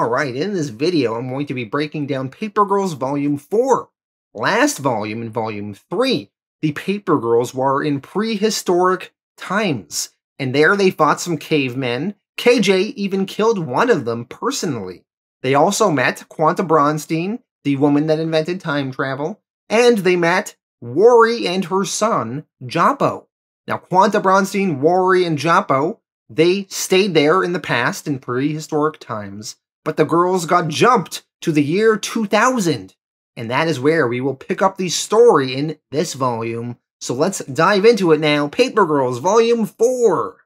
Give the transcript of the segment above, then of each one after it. Alright, in this video, I'm going to be breaking down Paper Girls Volume 4. Last volume, in Volume 3, the Paper Girls were in prehistoric times, and there they fought some cavemen. KJ even killed one of them personally. They also met Quanta Bronstein, the woman that invented time travel, and they met Wari and her son, Jahpo. Now, Quanta Bronstein, Wari, and Jahpo, they stayed there in the past, in prehistoric times, but the girls got jumped to the year 2000, and that is where we will pick up the story in this volume. So let's dive into it now. Paper Girls Volume 4.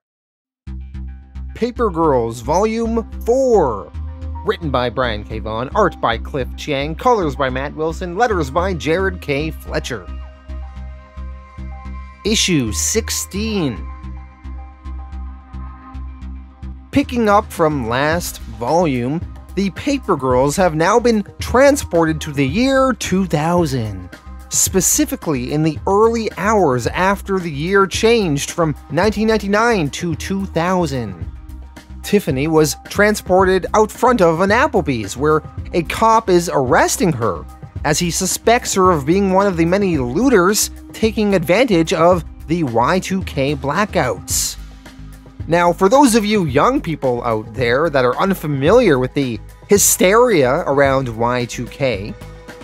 Paper Girls Volume 4. Written by Brian K. Vaughan, art by Cliff Chiang, colors by Matt Wilson, letters by Jared K. Fletcher. Issue 16. Picking up from last volume, the Paper Girls have now been transported to the year 2000. Specifically in the early hours after the year changed from 1999 to 2000. Tiffany was transported out front of an Applebee's, where a cop is arresting her, as he suspects her of being one of the many looters taking advantage of the Y2K blackouts. Now, for those of you young people out there that are unfamiliar with the hysteria around Y2K,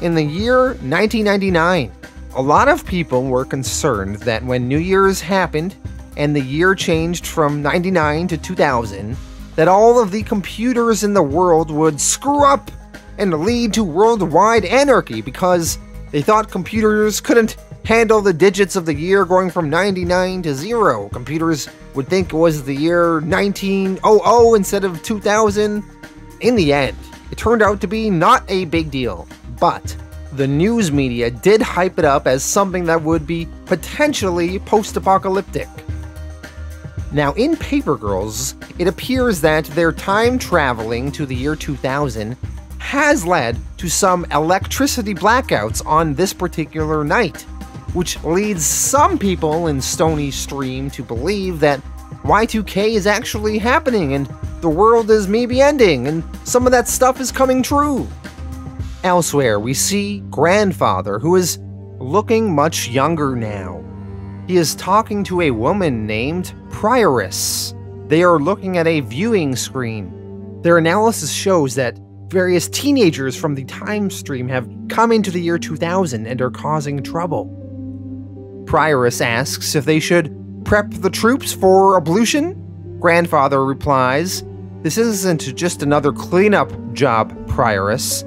in the year 1999, a lot of people were concerned that when New Year's happened and the year changed from 99 to 2000, that all of the computers in the world would screw up and lead to worldwide anarchy, because they thought computers couldn't handle the digits of the year going from 99 to 0. Computers would think it was the year 1900 instead of 2000. In the end, it turned out to be not a big deal, but the news media did hype it up as something that would be potentially post-apocalyptic. Now, in Paper Girls, it appears that their time traveling to the year 2000 has led to some electricity blackouts on this particular night, which leads some people in Stony Stream to believe that Y2K is actually happening and the world is maybe ending, and some of that stuff is coming true. Elsewhere, we see Grandfather, who is looking much younger now. He is talking to a woman named Prioress. They are looking at a viewing screen. Their analysis shows that various teenagers from the time stream have come into the year 2000 and are causing trouble. Prioress asks if they should prep the troops for ablution. Grandfather replies, "This isn't just another cleanup job, Prioress.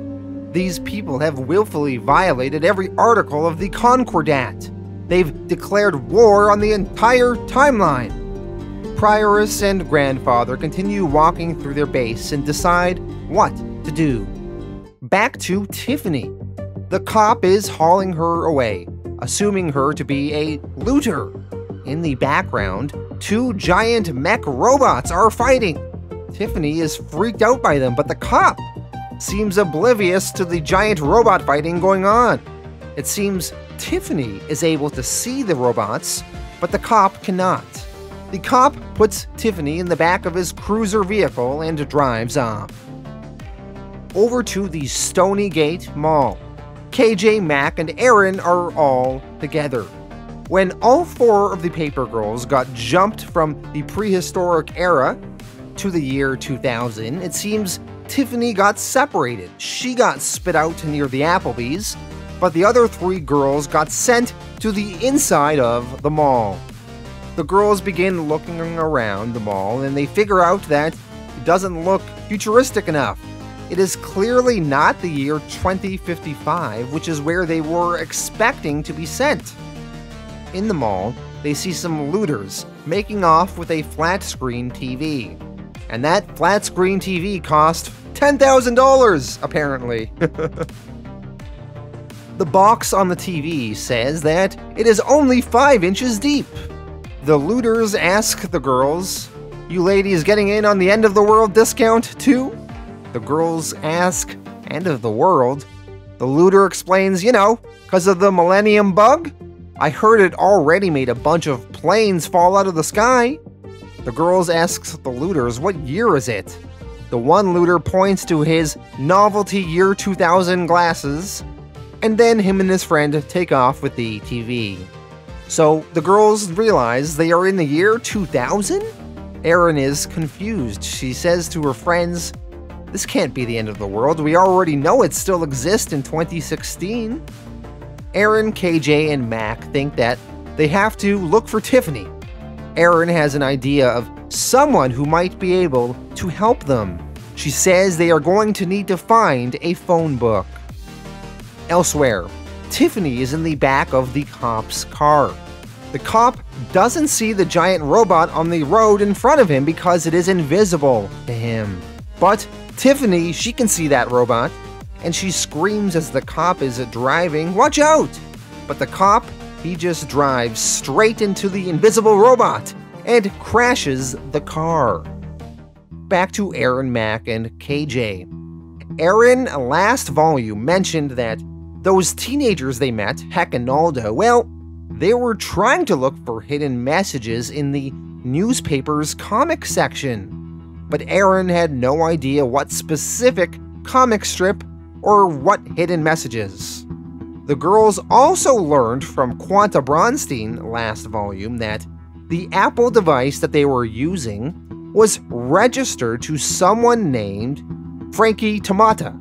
These people have willfully violated every article of the Concordat. They've declared war on the entire timeline." Prioress and Grandfather continue walking through their base and decide what to do. Back to Tiffany. The cop is hauling her away, assuming her to be a looter. In the background, two giant mech robots are fighting. Tiffany is freaked out by them, but the cop seems oblivious to the giant robot fighting going on. It seems Tiffany is able to see the robots, but the cop cannot. The cop puts Tiffany in the back of his cruiser vehicle and drives off. Over to the Stonygate Mall. KJ, Mac, and Erin are all together. When all four of the Paper Girls got jumped from the prehistoric era to the year 2000, it seems Tiffany got separated. She got spit out near the Applebee's, but the other three girls got sent to the inside of the mall. The girls begin looking around the mall, and they figure out that it doesn't look futuristic enough. It is clearly not the year 2055, which is where they were expecting to be sent. In the mall, they see some looters making off with a flat-screen TV. And that flat-screen TV cost $10,000, apparently. The box on the TV says that it is only 5 inches deep. The looters ask the girls, "You ladies getting in on the end-of-the-world discount, too?" The girls ask, "End of the world?" The looter explains, "You know, because of the millennium bug? I heard it already made a bunch of planes fall out of the sky." The girls ask the looters, "What year is it?" The one looter points to his novelty year 2000 glasses, and then him and his friend take off with the TV. So the girls realize they are in the year 2000? Erin is confused. She says to her friends, "This can't be the end of the world. We already know it still exists in 2016. Erin, KJ, and Mac think that they have to look for Tiffany. Erin has an idea of someone who might be able to help them. She says they are going to need to find a phone book. Elsewhere, Tiffany is in the back of the cop's car. The cop doesn't see the giant robot on the road in front of him because it is invisible to him. But Tiffany, she can see that robot, and she screams as the cop is driving, "Watch out!" But the cop, he just drives straight into the invisible robot and crashes the car. Back to Erin, Mac, and KJ. Erin, last volume, mentioned that those teenagers they met, Heck and Naldo, well, they were trying to look for hidden messages in the newspaper's comic section. But Erin had no idea what specific comic strip or what hidden messages. The girls also learned from Quanta Bronstein last volume that the Apple device that they were using was registered to someone named Frankie Tamada.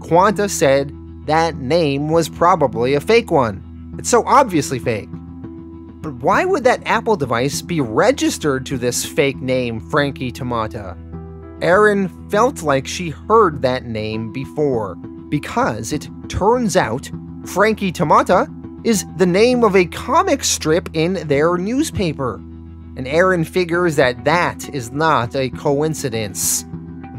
Quanta said that name was probably a fake one. It's so obviously fake. But why would that Apple device be registered to this fake name, Frankie Tamada? Erin felt like she heard that name before, because it turns out Frankie Tamada is the name of a comic strip in their newspaper. And Erin figures that that is not a coincidence.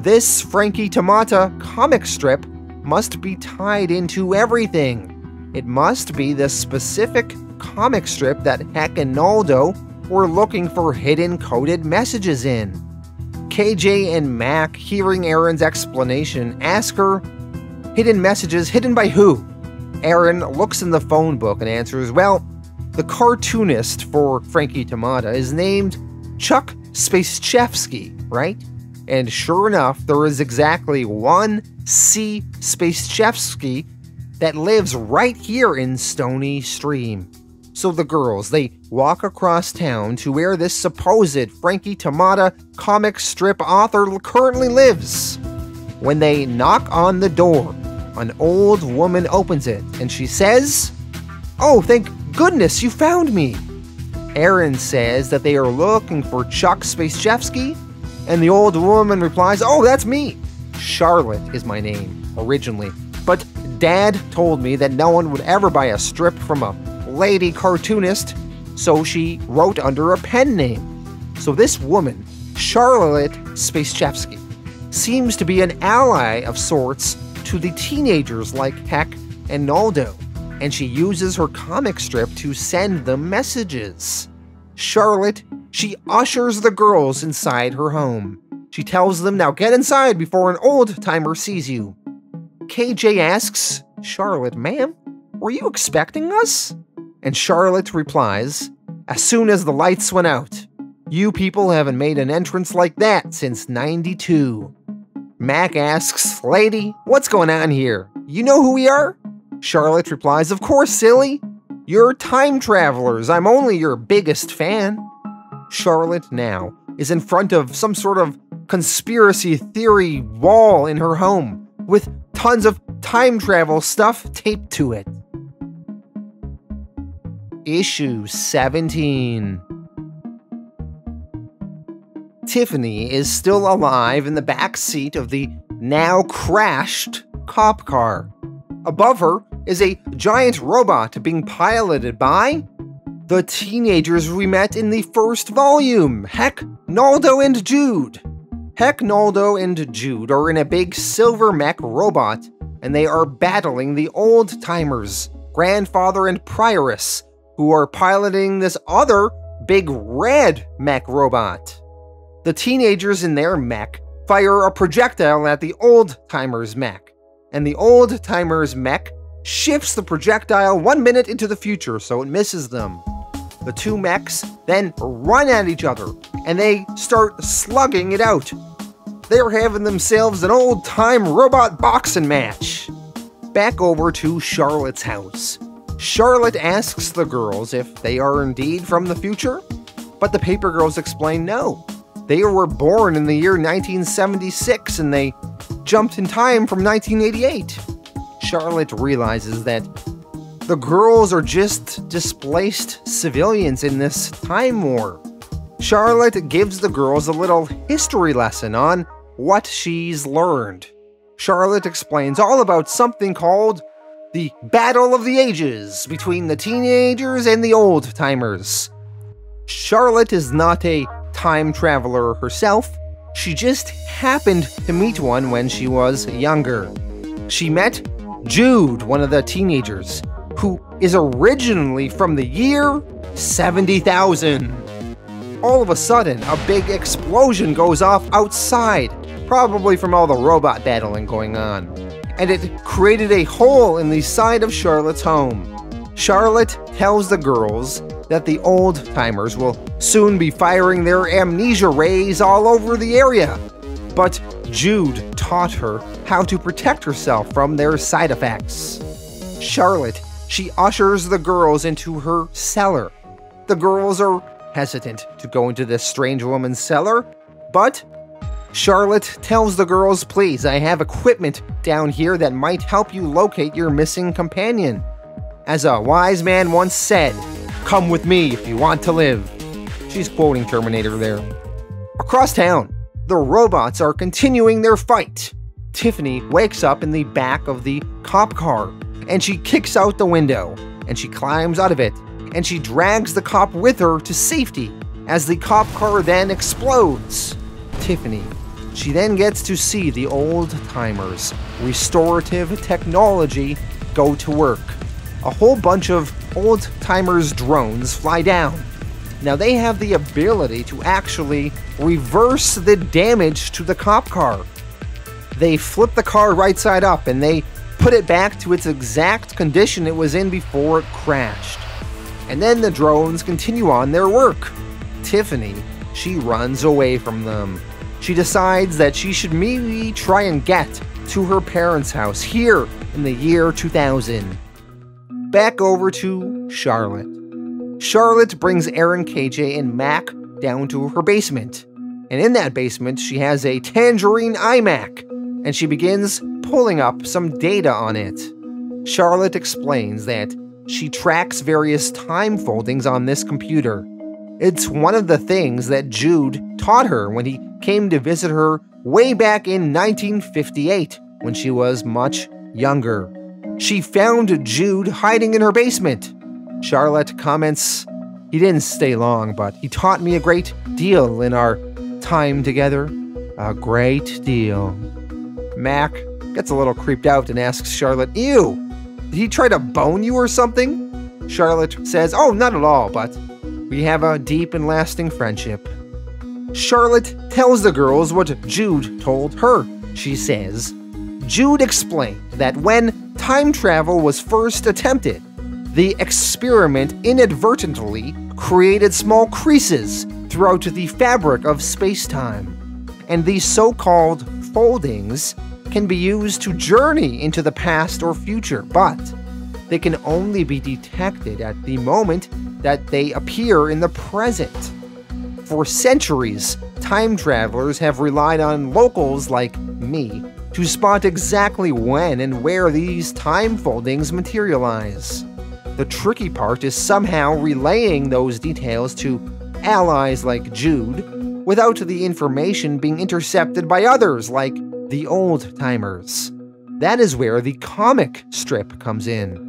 This Frankie Tamada comic strip must be tied into everything. It must be the specific comic strip that Heck and Naldo were looking for hidden coded messages in. KJ and Mac, hearing Erin's explanation, ask her, "Hidden messages hidden by who?" Erin looks in the phone book and answers, "Well, the cartoonist for Frankie Tamada is named Chuck Spacechewski, right?" And sure enough, there is exactly one C. Spacechewski that lives right here in Stony Stream. So the girls, they walk across town to where this supposed Frankie Tamada comic strip author currently lives. When they knock on the door, an old woman opens it, and she says, "Oh, thank goodness you found me." Erin says that they are looking for Chuck Spacechewski, and the old woman replies, "Oh, that's me. Charlotte is my name, originally. But Dad told me that no one would ever buy a strip from a lady cartoonist, so she wrote under a pen name." So this woman, Charlotte Spacechevsky, seems to be an ally of sorts to the teenagers like Heck and Naldo, and she uses her comic strip to send them messages. Charlotte, she ushers the girls inside her home. She tells them, "Now get inside before an old-timer sees you." KJ asks, "Charlotte, ma'am, were you expecting us?" And Charlotte replies, "As soon as the lights went out. You people haven't made an entrance like that since 92. Mac asks, "Lady, what's going on here? You know who we are?" Charlotte replies, "Of course, silly. You're time travelers. I'm only your biggest fan." Charlotte now is in front of some sort of conspiracy theory wall in her home, with tons of time travel stuff taped to it. Issue 17. Tiffany is still alive in the back seat of the now crashed cop car. Above her is a giant robot being piloted by the teenagers we met in the first volume, Heck, Naldo, and Jude. Heck, Naldo, and Jude are in a big silver mech robot, and they are battling the old-timers, Grandfather and Prioress, who are piloting this other big red mech robot. The teenagers in their mech fire a projectile at the old-timers mech, and the old-timers mech shifts the projectile 1 minute into the future so it misses them. The two mechs then run at each other, and they start slugging it out. they're having themselves an old-time robot boxing match. Back over to Charlotte's house. Charlotte asks the girls if they are indeed from the future, but the Paper Girls explain no. They were born in the year 1976 and they jumped in time from 1988. Charlotte realizes that the girls are just displaced civilians in this time war. Charlotte gives the girls a little history lesson on what she's learned. Charlotte explains all about something called the Battle of the Ages between the teenagers and the old-timers. Charlotte is not a time traveler herself, she just happened to meet one when she was younger. She met Jude, one of the teenagers, who is originally from the year 70,000. All of a sudden, a big explosion goes off outside, probably from all the robot battling going on, and it created a hole in the side of Charlotte's home. Charlotte tells the girls that the old-timers will soon be firing their amnesia rays all over the area, but Jude taught her how to protect herself from their side effects. Charlotte, she ushers the girls into her cellar. The girls are hesitant to go into this strange woman's cellar, but Charlotte tells the girls, please, I have equipment down here that might help you locate your missing companion. As a wise man once said, come with me if you want to live. She's quoting Terminator there. Across town, the robots are continuing their fight. Tiffany wakes up in the back of the cop car, and she kicks out the window, and she climbs out of it, and she drags the cop with her to safety as the cop car then explodes. Tiffany, she then gets to see the old-timers' restorative technology go to work. A whole bunch of old-timers' drones fly down. Now they have the ability to actually reverse the damage to the cop car. They flip the car right side up and they put it back to its exact condition it was in before it crashed. And then the drones continue on their work. Tiffany, she runs away from them. She decides that she should maybe try and get to her parents' house here in the year 2000. Back over to Charlotte. Charlotte brings Erin, KJ, and Mac down to her basement. And in that basement, she has a tangerine iMac, and she begins pulling up some data on it. Charlotte explains that she tracks various time foldings on this computer. It's one of the things that Jude taught her when he came to visit her way back in 1958, when she was much younger. She found Jude hiding in her basement. Charlotte comments, he didn't stay long, but he taught me a great deal in our time together. A great deal. Mac gets a little creeped out and asks Charlotte, ew, did he try to bone you or something? Charlotte says, oh, not at all, but we have a deep and lasting friendship. Charlotte tells the girls what Jude told her. She says, Jude explained that when time travel was first attempted, the experiment inadvertently created small creases throughout the fabric of space-time, and these so-called foldings can be used to journey into the past or future, but they can only be detected at the moment that they appear in the present. For centuries, time travelers have relied on locals like me to spot exactly when and where these time foldings materialize. The tricky part is somehow relaying those details to allies like Jude without the information being intercepted by others like the old-timers. That is where the comic strip comes in.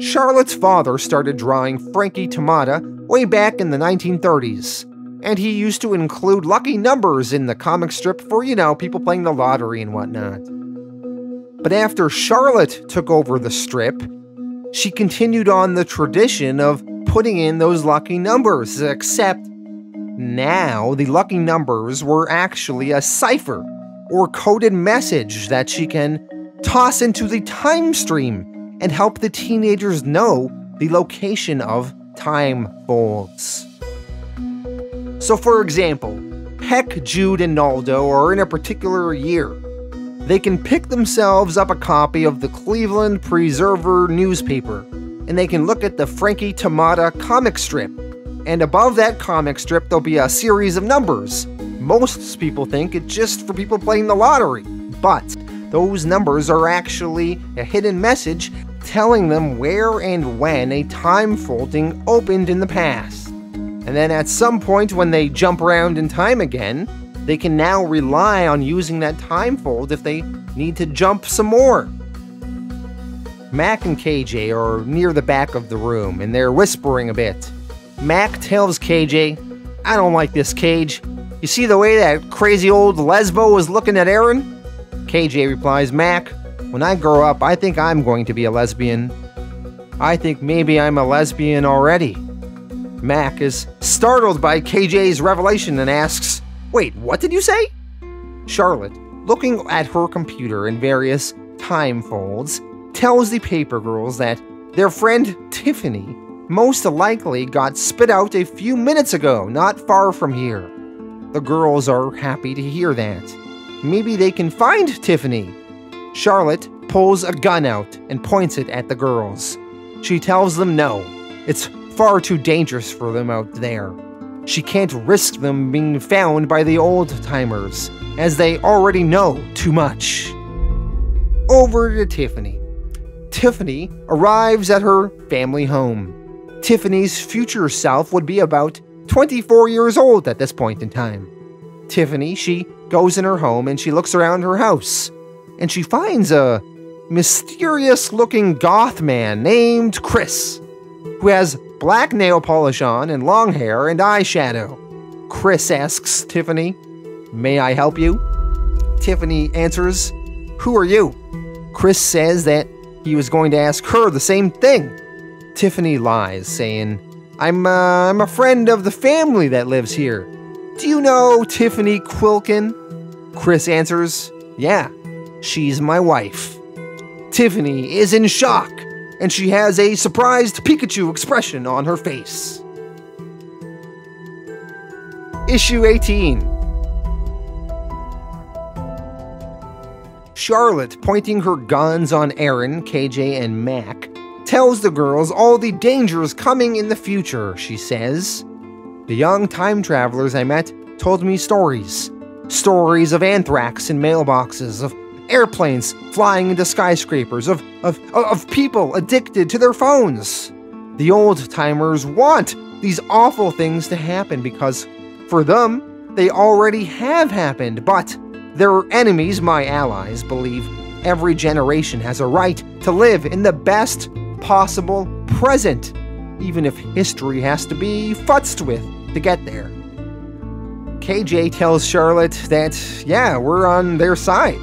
Charlotte's father started drawing Frankie Tamada way back in the 1930s, and he used to include lucky numbers in the comic strip for, you know, people playing the lottery and whatnot. But after Charlotte took over the strip, she continued on the tradition of putting in those lucky numbers, except now the lucky numbers were actually a cipher or coded message that she can toss into the time stream and help the teenagers know the location of time folds. So for example, Heck, Jude, and Naldo are in a particular year. They can pick themselves up a copy of the Cleveland Preserver newspaper, and they can look at the Frankie Tamada comic strip. And above that comic strip, there'll be a series of numbers. Most people think it's just for people playing the lottery, but those numbers are actually a hidden message telling them where and when a time folding opened in the past. And then at some point when they jump around in time again, they can now rely on using that time fold if they need to jump some more. Mac and KJ are near the back of the room, and they're whispering a bit. Mac tells KJ, "I don't like this, Cage. You see the way that crazy old lesbo was looking at Erin?" KJ replies, "Mac, when I grow up, I think I'm going to be a lesbian. I think maybe I'm a lesbian already." Mac is startled by KJ's revelation and asks, "Wait, what did you say?" Charlotte, looking at her computer in various time folds, tells the Paper Girls that their friend Tiffany most likely got spit out a few minutes ago, not far from here. The girls are happy to hear that. Maybe they can find Tiffany. Charlotte pulls a gun out and points it at the girls. She tells them no, it's far too dangerous for them out there. She can't risk them being found by the old-timers, as they already know too much. Over to Tiffany. Tiffany arrives at her family home. Tiffany's future self would be about 24 years old at this point in time. Tiffany, she goes in her home and she looks around her house, and she finds a mysterious-looking goth man named Chris, who has black nail polish on and long hair and eyeshadow. Chris asks Tiffany, "May I help you?" Tiffany answers, "Who are you?" Chris says that he was going to ask her the same thing. Tiffany lies, saying, I'm a friend of the family that lives here. Do you know Tiffany Quilkin?" Chris answers, "Yeah, she's my wife." Tiffany is in shock, and she has a surprised Pikachu expression on her face. Issue 18. Charlotte, pointing her guns on Erin, KJ, and Mac, tells the girls all the dangers coming in the future. She says, "The young time travelers I met told me stories. Stories of anthrax in mailboxes, of airplanes flying into skyscrapers, of people addicted to their phones. The old-timers want these awful things to happen because, for them, they already have happened, but their enemies, my allies, believe every generation has a right to live in the best possible present, even if history has to be futzed with to get there." KJ tells Charlotte that, yeah, we're on their side.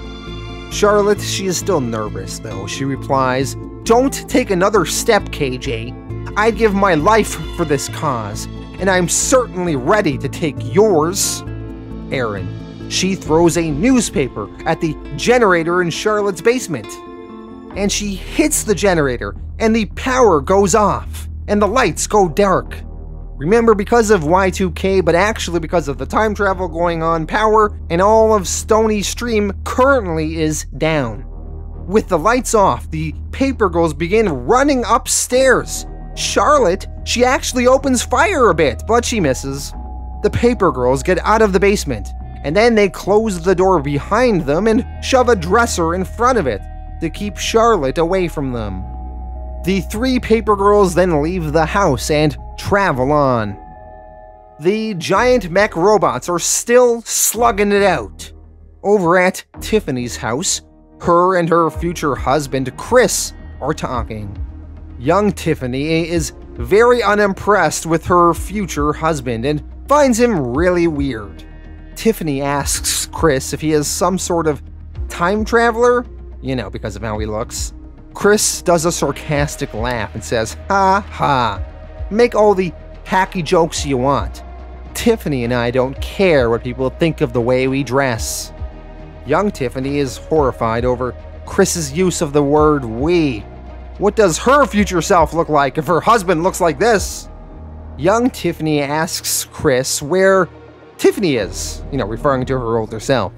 Charlotte, she is still nervous, though. She replies, "Don't take another step, KJ. I'd give my life for this cause, and I'm certainly ready to take yours." Erin, she throws a newspaper at the generator in Charlotte's basement, and she hits the generator, and the power goes off, and the lights go dark. Remember, because of Y2K, but actually because of the time travel going on, power and all of Stony Stream currently is down. With the lights off, the Paper Girls begin running upstairs. Charlotte, she actually opens fire a bit, but she misses. The Paper Girls get out of the basement, and then they close the door behind them and shove a dresser in front of it to keep Charlotte away from them. The three Paper Girls then leave the house and travel on. The giant mech robots are still slugging it out. Over at Tiffany's house, her and her future husband, Chris, are talking. Young Tiffany is very unimpressed with her future husband and finds him really weird. Tiffany asks Chris if he is some sort of time traveler, you know, because of how he looks. Chris does a sarcastic laugh and says, "Ha ha, make all the hacky jokes you want. Tiffany and I don't care what people think of the way we dress." Young Tiffany is horrified over Chris's use of the word "we." What does her future self look like if her husband looks like this? Young Tiffany asks Chris where Tiffany is, you know, referring to her older self.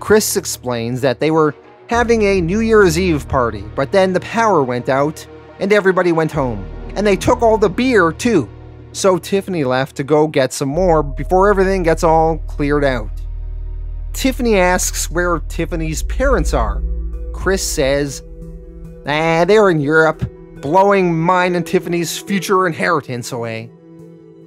Chris explains that they were having a New Year's Eve party, but then the power went out and everybody went home. And they took all the beer, too. So Tiffany left to go get some more before everything gets all cleared out. Tiffany asks where Tiffany's parents are. Chris says, they're in Europe, blowing mine and Tiffany's future inheritance away.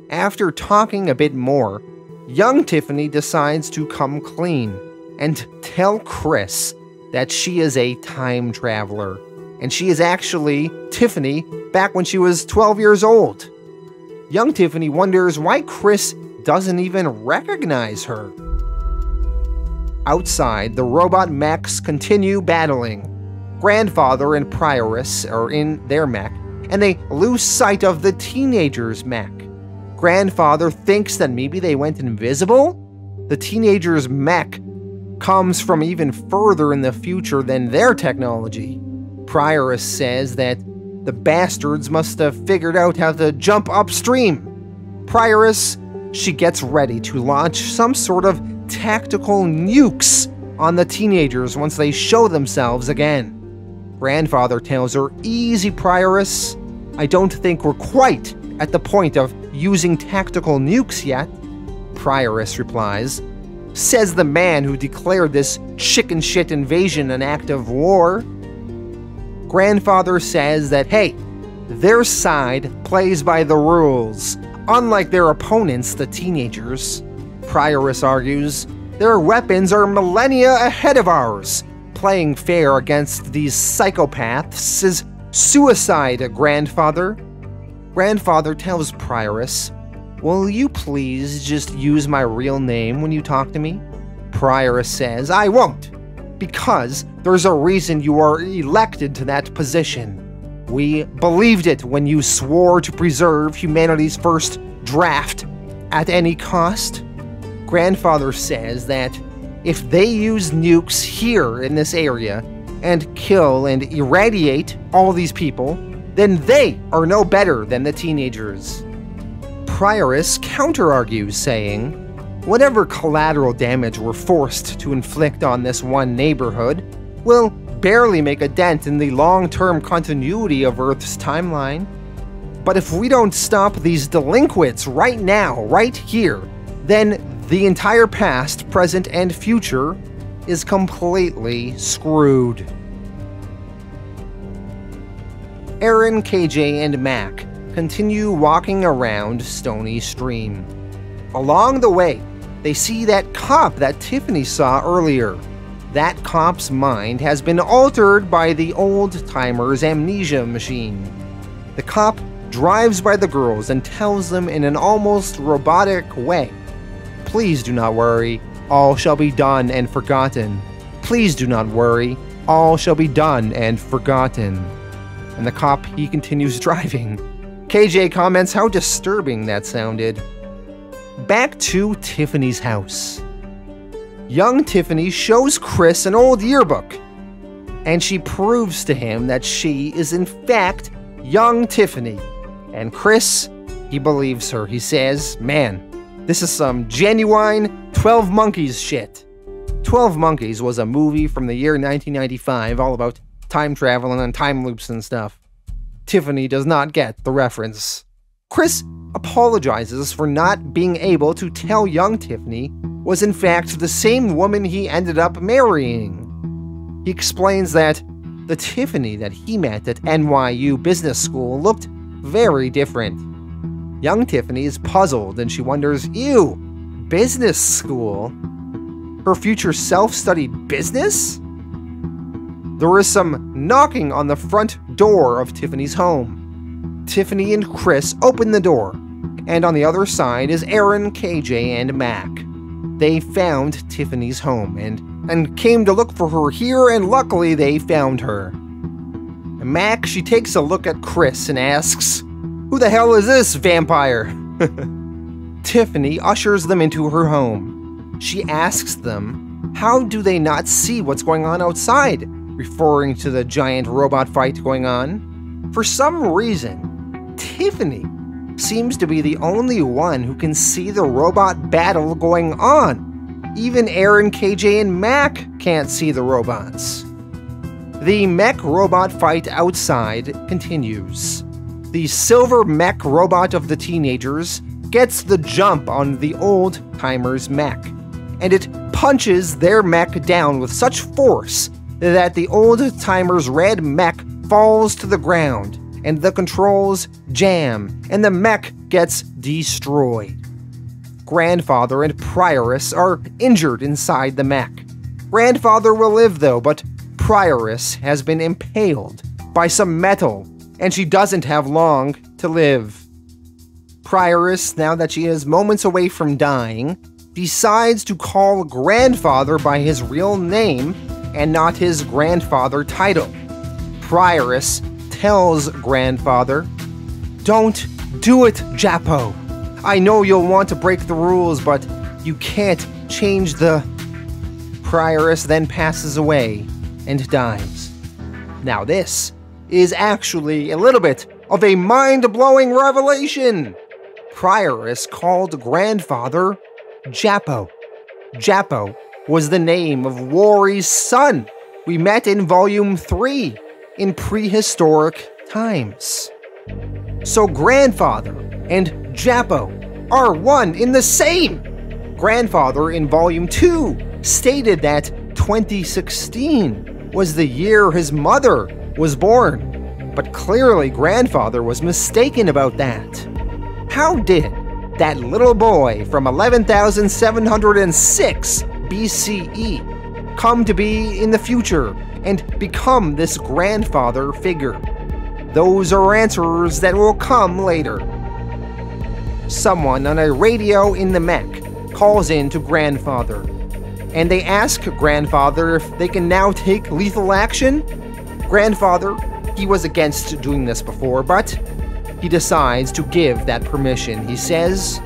After talking a bit more, young Tiffany decides to come clean and tell Chris that she is a time traveler, and she is actually Tiffany back when she was 12 years old. Young Tiffany wonders why Chris doesn't even recognize her. Outside, the robot mechs continue battling. Grandfather and Prioress are in their mech, and they lose sight of the teenager's mech. Grandfather thinks that maybe they went invisible? The teenager's mech comes from even further in the future than their technology. Prioress says that the bastards must have figured out how to jump upstream. Prioress, she gets ready to launch some sort of tactical nukes on the teenagers once they show themselves again. Grandfather tells her, "Easy, Prioress. I don't think we're quite at the point of using tactical nukes yet." Prioress replies, "Says the man who declared this chicken shit invasion an act of war." Grandfather says that, hey, their side plays by the rules, unlike their opponents, the teenagers. Prioress argues, their weapons are millennia ahead of ours. Playing fair against these psychopaths is suicide, Grandfather. Grandfather tells Prioress, will you please just use my real name when you talk to me? Prioress says, I won't, because there's a reason you are elected to that position. We believed it when you swore to preserve humanity's first draft at any cost. Grandfather says that if they use nukes here in this area and kill and irradiate all these people, then they are no better than the teenagers. Prioress counter-argues, saying, whatever collateral damage we're forced to inflict on this one neighborhood will barely make a dent in the long-term continuity of Earth's timeline. But if we don't stop these delinquents right now, right here, then the entire past, present, and future is completely screwed. Erin, KJ, and Mac continue walking around Stony Stream. Along the way, they see that cop that Tiffany saw earlier. That cop's mind has been altered by the old-timer's amnesia machine. The cop drives by the girls and tells them in an almost robotic way, please do not worry, all shall be done and forgotten. Please do not worry, all shall be done and forgotten. And the cop, he continues driving. KJ comments how disturbing that sounded. Back to Tiffany's house. Young Tiffany shows Chris an old yearbook, and she proves to him that she is in fact young Tiffany. And Chris, he believes her. He says, man, this is some genuine 12 Monkeys shit. 12 Monkeys was a movie from the year 1995 all about time travel and time loops and stuff. Tiffany does not get the reference. Chris apologizes for not being able to tell young Tiffany was in fact the same woman he ended up marrying. He explains that the Tiffany that he met at NYU Business School looked very different. Young Tiffany is puzzled and she wonders, ew, business school? Her future self studied business? There is some knocking on the front door of Tiffany's home. Tiffany and Chris open the door, and on the other side is Erin, KJ, and Mac. They found Tiffany's home and came to look for her here, and luckily they found her. Mac, she takes a look at Chris and asks, who the hell is this vampire? Tiffany ushers them into her home. She asks them, how do they not see what's going on outside, referring to the giant robot fight going on? For some reason, Tiffany seems to be the only one who can see the robot battle going on. Even Erin, KJ, and Mac can't see the robots. The mech robot fight outside continues. The silver mech robot of the teenagers gets the jump on the old timer's mech, and it punches their mech down with such force that the old timer's red mech falls to the ground, and the controls jam, and the mech gets destroyed. Grandfather and Prioress are injured inside the mech. Grandfather will live though, but Prioress has been impaled by some metal, and she doesn't have long to live. Prioress, now that she is moments away from dying, decides to call Grandfather by his real name and not his grandfather title. Prioress tells Grandfather, "Don't do it, Jahpo. I know you'll want to break the rules, but you can't change the..." Prioress then passes away and dies. Now this is actually a little bit of a mind-blowing revelation. Prioress called Grandfather Jahpo. Jahpo was the name of Wari's son we met in Volume 3 in prehistoric times. So Grandfather and Jahpo are one in the same. Grandfather in Volume 2 stated that 2016 was the year his mother was born, but clearly Grandfather was mistaken about that. How did that little boy from 11,706 BCE come to be in the future and become this grandfather figure? Those are answers that will come later. Someone on a radio in the mech calls in to Grandfather, and they ask Grandfather if they can now take lethal action. Grandfather, he was against doing this before, but he decides to give that permission. He says,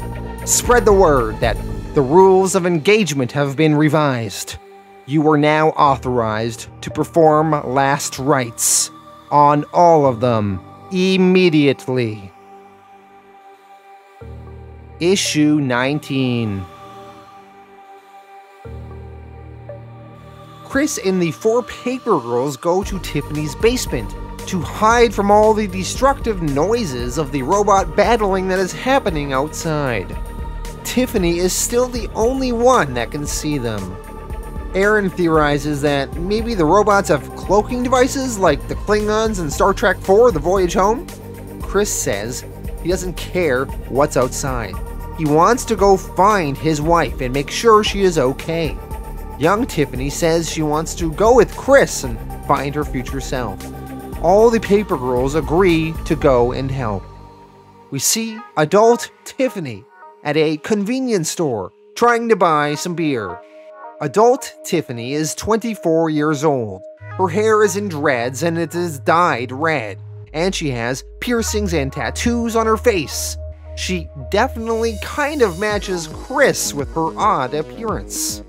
"Spread the word that the rules of engagement have been revised. You are now authorized to perform last rites on all of them immediately." Issue 19. Chris and the four Paper Girls go to Tiffany's basement to hide from all the destructive noises of the robot battling that is happening outside. Tiffany is still the only one that can see them. Erin theorizes that maybe the robots have cloaking devices like the Klingons in Star Trek IV: The Voyage Home. Chris says he doesn't care what's outside. He wants to go find his wife and make sure she is okay. Young Tiffany says she wants to go with Chris and find her future self. All the Paper Girls agree to go and help. We see adult Tiffany at a convenience store trying to buy some beer. Adult Tiffany is 24 years old. Her hair is in dreads and it is dyed red, and she has piercings and tattoos on her face. She definitely kind of matches Chris with her odd appearance.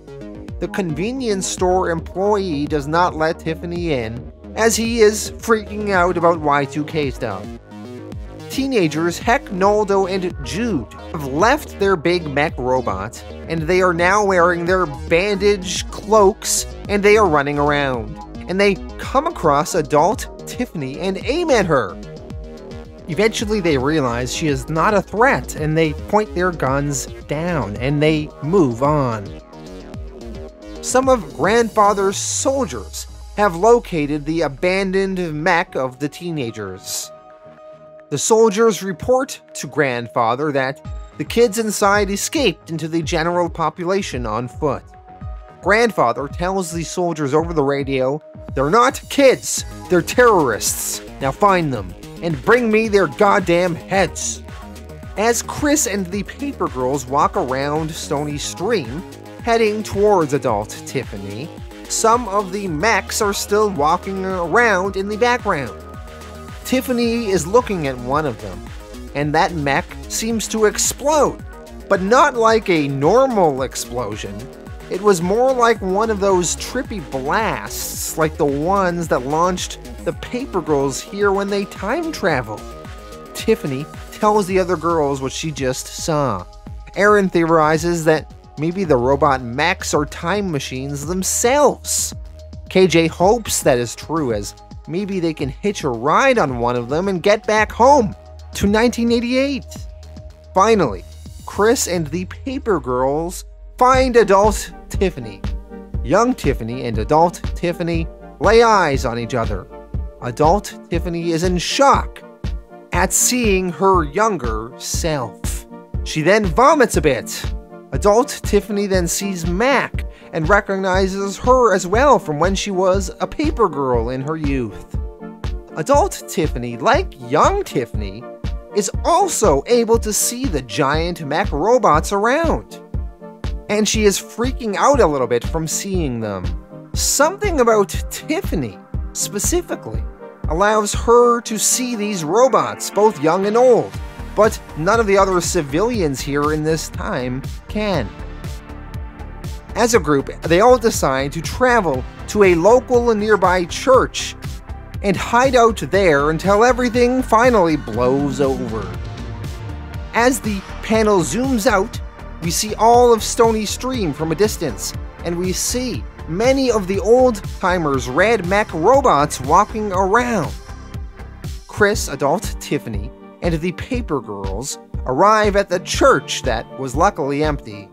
The convenience store employee does not let Tiffany in, as he is freaking out about Y2K stuff. Teenagers Heck, Naldo, and Jude have left their big mech robots, and they are now wearing their bandage cloaks, and they are running around. And they come across adult Tiffany and aim at her. Eventually they realize she is not a threat, and they point their guns down, and they move on. Some of Grandfather's soldiers have located the abandoned mech of the teenagers. The soldiers report to Grandfather that the kids inside escaped into the general population on foot. Grandfather tells the soldiers over the radio, "They're not kids, they're terrorists. Now find them and bring me their goddamn heads." As Chris and the Paper Girls walk around Stony Stream, heading towards adult Tiffany, some of the mechs are still walking around in the background. Tiffany is looking at one of them, and that mech seems to explode, but not like a normal explosion. It was more like one of those trippy blasts, like the ones that launched the Paper Girls here when they time traveled. Tiffany tells the other girls what she just saw. Erin theorizes that maybe the robot mechs are time machines themselves. KJ hopes that is true, as maybe they can hitch a ride on one of them and get back home to 1988. Finally, Chris and the Paper Girls find adult Tiffany. Young Tiffany and adult Tiffany lay eyes on each other. Adult Tiffany is in shock at seeing her younger self. She then vomits a bit. Adult Tiffany then sees Mac and recognizes her as well from when she was a paper girl in her youth. Adult Tiffany, like young Tiffany, is also able to see the giant mech robots around, and she is freaking out a little bit from seeing them. Something about Tiffany specifically allows her to see these robots, both young and old, but none of the other civilians here in this time can. As a group, they all decide to travel to a local and nearby church and hide out there until everything finally blows over. As the panel zooms out, we see all of Stony Stream from a distance, and we see many of the old-timers' red mech robots walking around. Chris, adult Tiffany, and the Paper Girls arrive at the church that was luckily empty.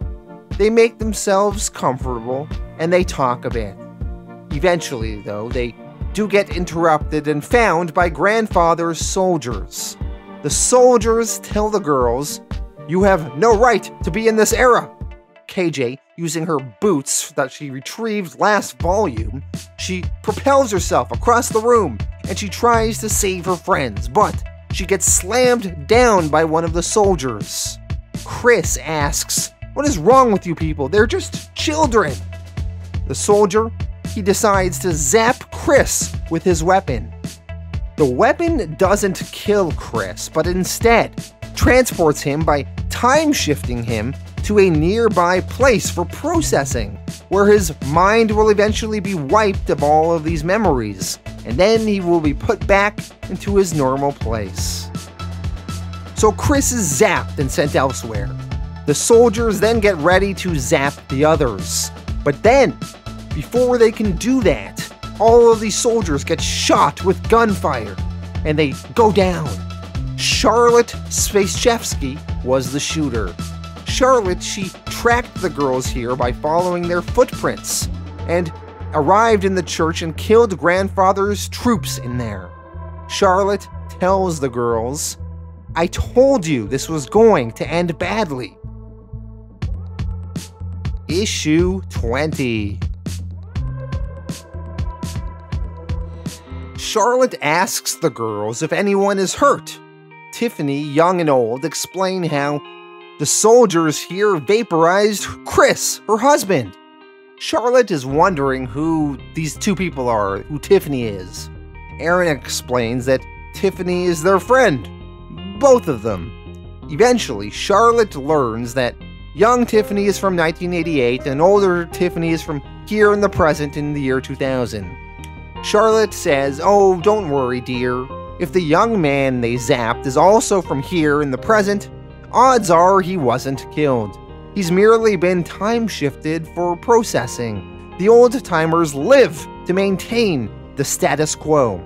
They make themselves comfortable, and they talk a bit. Eventually, though, they do get interrupted and found by Grandfather's soldiers. The soldiers tell the girls, "You have no right to be in this era." KJ, using her boots that she retrieved last volume, she propels herself across the room and she tries to save her friends, but she gets slammed down by one of the soldiers. Chris asks, "What is wrong with you people? They're just children." The soldier, he decides to zap Chris with his weapon. The weapon doesn't kill Chris, but instead transports him by time-shifting him to a nearby place for processing, where his mind will eventually be wiped of all of these memories, and then he will be put back into his normal place. So Chris is zapped and sent elsewhere. The soldiers then get ready to zap the others, but then, before they can do that, all of these soldiers get shot with gunfire, and they go down. Charlotte Spacechevsky was the shooter. Charlotte, she tracked the girls here by following their footprints and arrived in the church and killed Grandfather's troops in there. Charlotte tells the girls, "I told you this was going to end badly." Issue 20. Charlotte asks the girls if anyone is hurt. Tiffany, young and old, explain how the soldiers here vaporized Chris, her husband. Charlotte is wondering who these two people are, who Tiffany is. Erin explains that Tiffany is their friend, both of them. Eventually, Charlotte learns that young Tiffany is from 1988 and older Tiffany is from here in the present in the year 2000. Charlotte says, "Oh, don't worry, dear. If the young man they zapped is also from here in the present, odds are he wasn't killed. He's merely been time-shifted for processing. The old-timers live to maintain the status quo.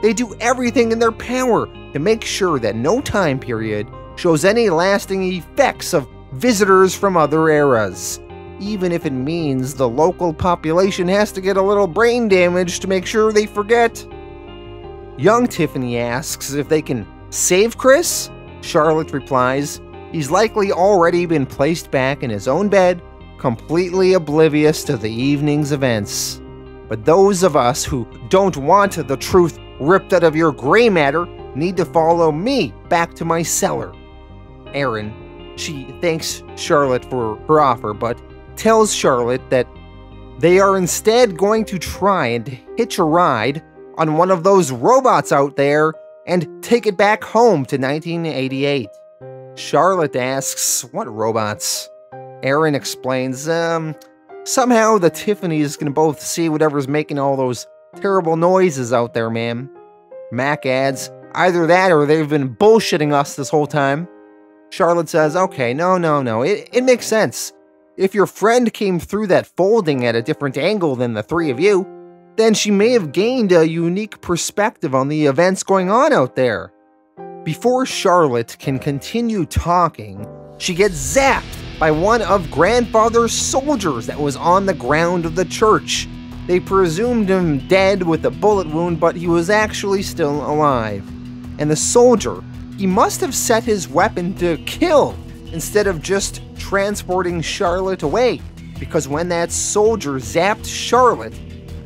They do everything in their power to make sure that no time period shows any lasting effects of visitors from other eras, even if it means the local population has to get a little brain damage to make sure they forget." Young Tiffany asks if they can save Chris. Charlotte replies, "He's likely already been placed back in his own bed, completely oblivious to the evening's events. But those of us who don't want the truth ripped out of your gray matter need to follow me back to my cellar." Erin, she thanks Charlotte for her offer, but tells Charlotte that they are instead going to try and hitch a ride on one of those robots out there and take it back home to 1988. Charlotte asks, "What robots?" Erin explains, "Somehow the Tiffany's can both see whatever's making all those terrible noises out there, ma'am." Mac adds, Either that or they've been bullshitting us this whole time. Charlotte says, okay, no, it makes sense. If your friend came through that folding at a different angle than the three of you, then she may have gained a unique perspective on the events going on out there. Before Charlotte can continue talking, she gets zapped by one of Grandfather's soldiers that was on the ground of the church. They presumed him dead with a bullet wound, but he was actually still alive. And the soldier, he must have set his weapon to kill instead of just transporting Charlotte away, because when that soldier zapped Charlotte,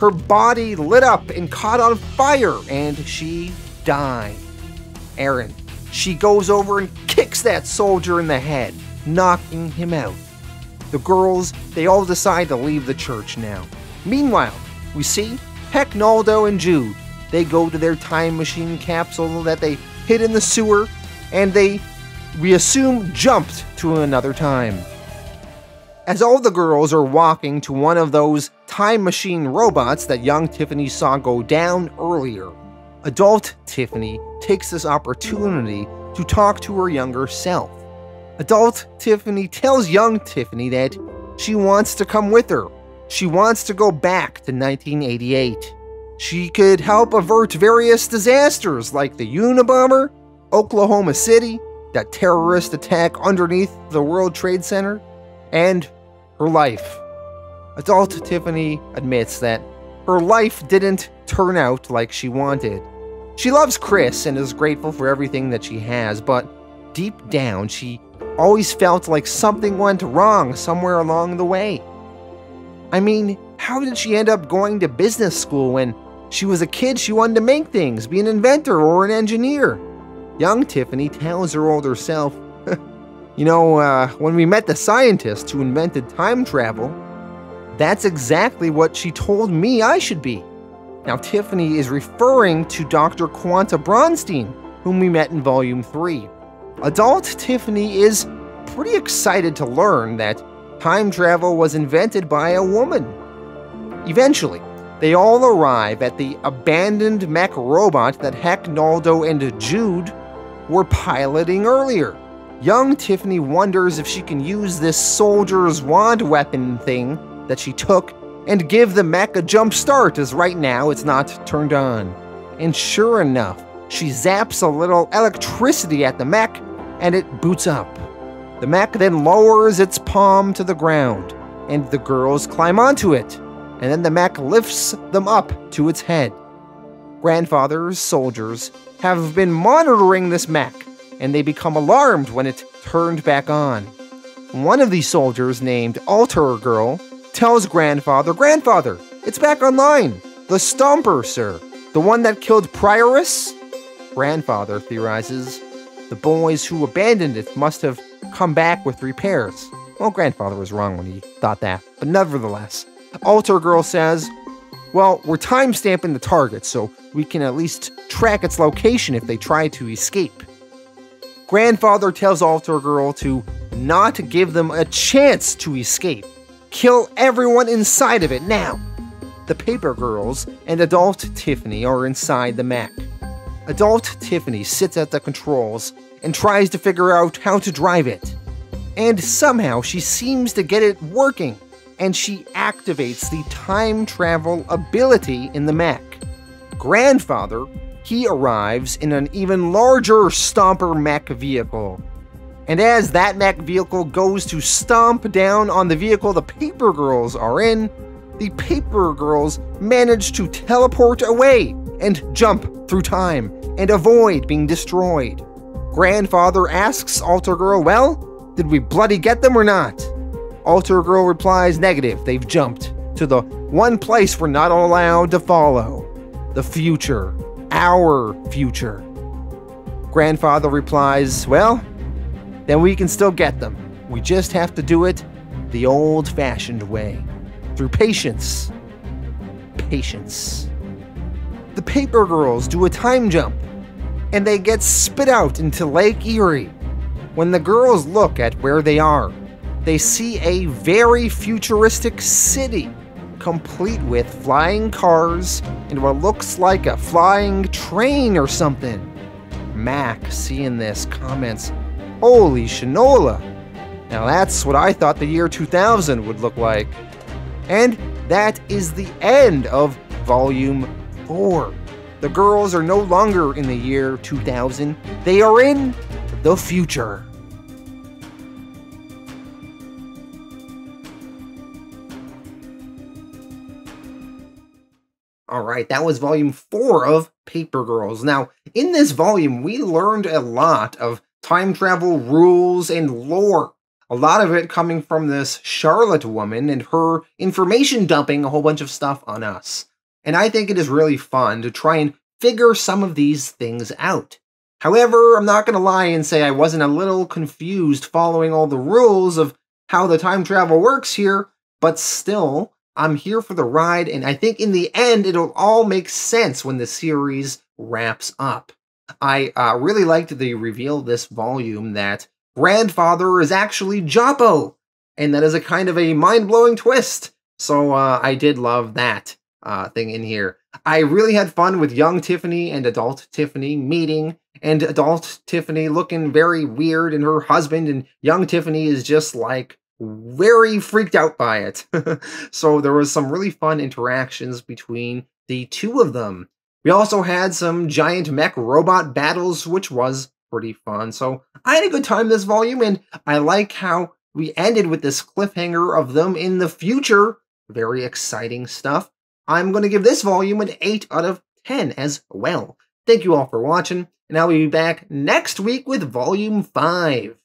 her body lit up and caught on fire, and she died. Erin, she goes over and kicks that soldier in the head, knocking him out. The girls, they all decide to leave the church now. Meanwhile, we see Heck, Naldo, and Jude. They go to their time machine capsule that they hid in the sewer, and they, we assume, jumped to another time. As all the girls are walking to one of those time machine robots that young Tiffany saw go down earlier, adult Tiffany takes this opportunity to talk to her younger self. Adult Tiffany tells young Tiffany that she wants to come with her. She wants to go back to 1988. She could help avert various disasters like the Unabomber, Oklahoma City, that terrorist attack underneath the World Trade Center, and her life. Adult Tiffany admits that her life didn't turn out like she wanted. She loves Chris and is grateful for everything that she has, but deep down, she always felt like something went wrong somewhere along the way. I mean, how did she end up going to business school when she was a kid? She wanted to make things, be an inventor or an engineer. Young Tiffany tells her older self, you know, when we met the scientist who invented time travel, that's exactly what she told me I should be. Now, Tiffany is referring to Dr. Quanta Bronstein, whom we met in Volume 3. Adult Tiffany is pretty excited to learn that time travel was invented by a woman. Eventually, they all arrive at the abandoned mech robot that Heck, Naldo, and Jude were piloting earlier. Young Tiffany wonders if she can use this soldier's wand weapon thing that she took and give the mech a jump start, as right now it's not turned on. And sure enough, she zaps a little electricity at the mech and it boots up. The mech then lowers its palm to the ground and the girls climb onto it. And then the mech lifts them up to its head. Grandfather's soldiers have been monitoring this mech, and they become alarmed when it turned back on. One of these soldiers, named Alter Girl, tells Grandfather, "Grandfather, it's back online! The Stomper, sir! The one that killed Prioress?" Grandfather theorizes, the boys who abandoned it must have come back with repairs. Well, Grandfather was wrong when he thought that, but nevertheless, Alter Girl says, well, we're timestamping the target, so we can at least track its location if they try to escape. Grandfather tells Alter Girl to not give them a chance to escape. Kill everyone inside of it now. The Paper Girls and Adult Tiffany are inside the mech. Adult Tiffany sits at the controls and tries to figure out how to drive it. And somehow she seems to get it working, and she activates the time travel ability in the mech. Grandfather, he arrives in an even larger Stomper mech vehicle. And as that mech vehicle goes to stomp down on the vehicle the Paper Girls are in, the Paper Girls manage to teleport away and jump through time and avoid being destroyed. Grandfather asks Alter Girl, well, did we bloody get them or not? Alter Girl replies, negative, they've jumped to the one place we're not allowed to follow. The future. Our future. Grandfather replies, well, then we can still get them. We just have to do it the old-fashioned way. Through patience. Patience. The Paper Girls do a time jump, and they get spit out into Lake Erie. When the girls look at where they are, they see a very futuristic city, complete with flying cars and what looks like a flying train or something. Mac, seeing this, comments, "Holy shinola! Now that's what I thought the year 2000 would look like." And that is the end of Volume 4. The girls are no longer in the year 2000. They are in the future. All right, that was Volume 4 of Paper Girls. Now, in this volume, we learned a lot of time travel rules and lore. A lot of it coming from this Charlotte woman and her information dumping a whole bunch of stuff on us. And I think it is really fun to try and figure some of these things out. However, I'm not going to lie and say I wasn't a little confused following all the rules of how the time travel works here, but still, I'm here for the ride, and I think in the end it'll all make sense when the series wraps up. I really liked the reveal this volume that Grandfather is actually Jahpo, and that is a kind of a mind-blowing twist. So I did love that thing in here. I really had fun with young Tiffany and adult Tiffany meeting, and adult Tiffany looking very weird, and her husband, and young Tiffany is just like very freaked out by it. So there was some really fun interactions between the two of them. We also had some giant mech robot battles, which was pretty fun. So I had a good time this volume, and I like how we ended with this cliffhanger of them in the future. Very exciting stuff. I'm going to give this volume an 8 out of 10 as well. Thank you all for watching, and I'll be back next week with Volume 5.